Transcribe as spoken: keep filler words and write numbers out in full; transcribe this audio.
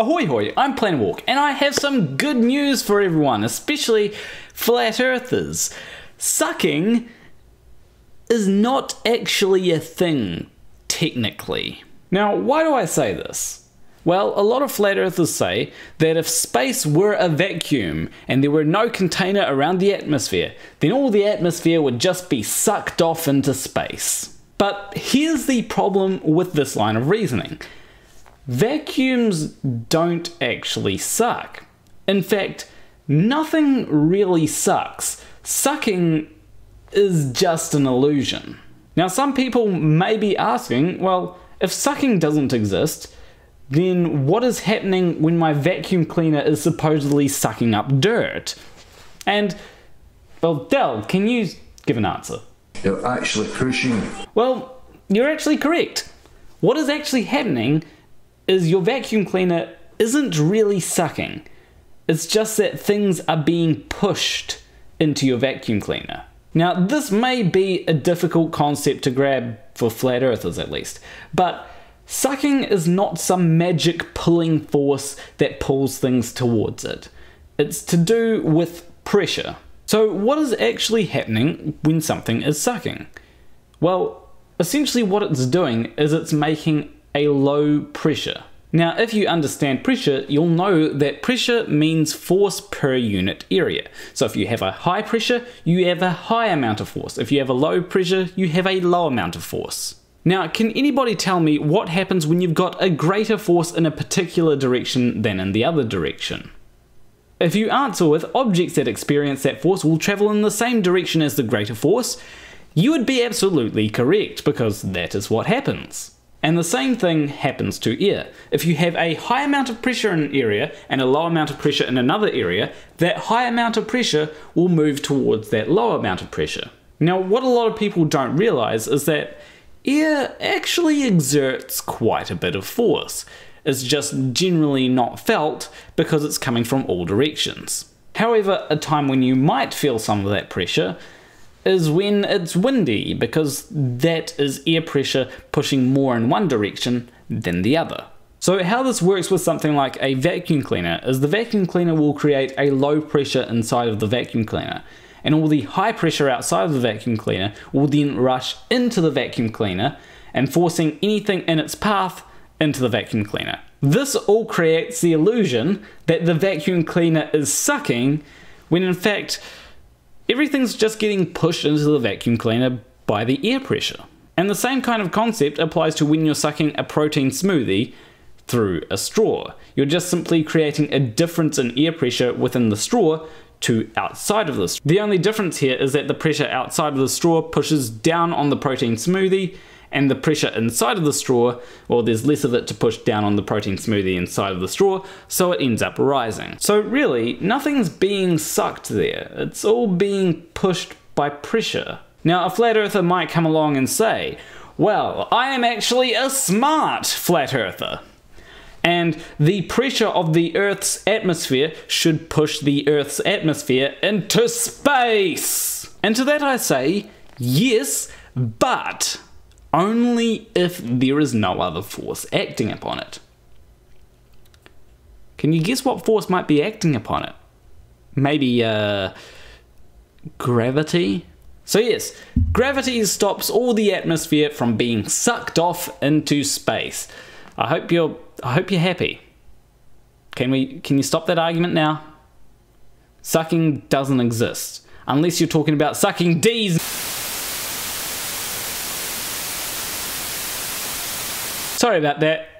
Ahoy hoy, I'm Planarwalk, and I have some good news for everyone, especially flat earthers. Sucking is not actually a thing, technically. Now, why do I say this? Well, a lot of flat earthers say that if space were a vacuum and there were no container around the atmosphere, then all the atmosphere would just be sucked off into space. But here's the problem with this line of reasoning. Vacuums don't actually suck. In fact, nothing really sucks. Sucking is just an illusion. Now, some people may be asking, well, if sucking doesn't exist, then what is happening when my vacuum cleaner is supposedly sucking up dirt? And, well, Del, can you give an answer? You're actually pushing. Well, you're actually correct. What is actually happening is your vacuum cleaner isn't really sucking. It's just that things are being pushed into your vacuum cleaner. Now, this may be a difficult concept to grab for flat earthers at least, but sucking is not some magic pulling force that pulls things towards it. It's to do with pressure. So what is actually happening when something is sucking? Well, essentially what it's doing is it's making a low pressure. Now, if you understand pressure, you'll know that pressure means force per unit area. So if you have a high pressure, you have a high amount of force. If you have a low pressure, you have a low amount of force. Now, can anybody tell me what happens when you've got a greater force in a particular direction than in the other direction? If you answer with objects that experience that force will travel in the same direction as the greater force, you would be absolutely correct, because that is what happens. And the same thing happens to air. If you have a high amount of pressure in an area and a low amount of pressure in another area, that high amount of pressure will move towards that low amount of pressure. Now, what a lot of people don't realize is that air actually exerts quite a bit of force. It's just generally not felt because it's coming from all directions. However, a time when you might feel some of that pressure is when it's windy, because that is air pressure pushing more in one direction than the other. So how this works with something like a vacuum cleaner is the vacuum cleaner will create a low pressure inside of the vacuum cleaner, and all the high pressure outside of the vacuum cleaner will then rush into the vacuum cleaner and forcing anything in its path into the vacuum cleaner. This all creates the illusion that the vacuum cleaner is sucking, when in fact everything's just getting pushed into the vacuum cleaner by the air pressure. And the same kind of concept applies to when you're sucking a protein smoothie through a straw. You're just simply creating a difference in air pressure within the straw to outside of the straw. The only difference here is that the pressure outside of the straw pushes down on the protein smoothie, and the pressure inside of the straw, well, there's less of it to push down on the protein smoothie inside of the straw, so it ends up rising. So really, nothing's being sucked there. It's all being pushed by pressure. Now, a flat earther might come along and say, well, I am actually a smart flat earther, and the pressure of the Earth's atmosphere should push the Earth's atmosphere into space. And to that I say, yes, but only if there is no other force acting upon it. Can you guess what force might be acting upon it? Maybe, uh, gravity? So yes, gravity stops all the atmosphere from being sucked off into space. I hope you're, I hope you're happy. Can we, can you stop that argument now? Sucking doesn't exist, unless you're talking about sucking D's. Sorry about that.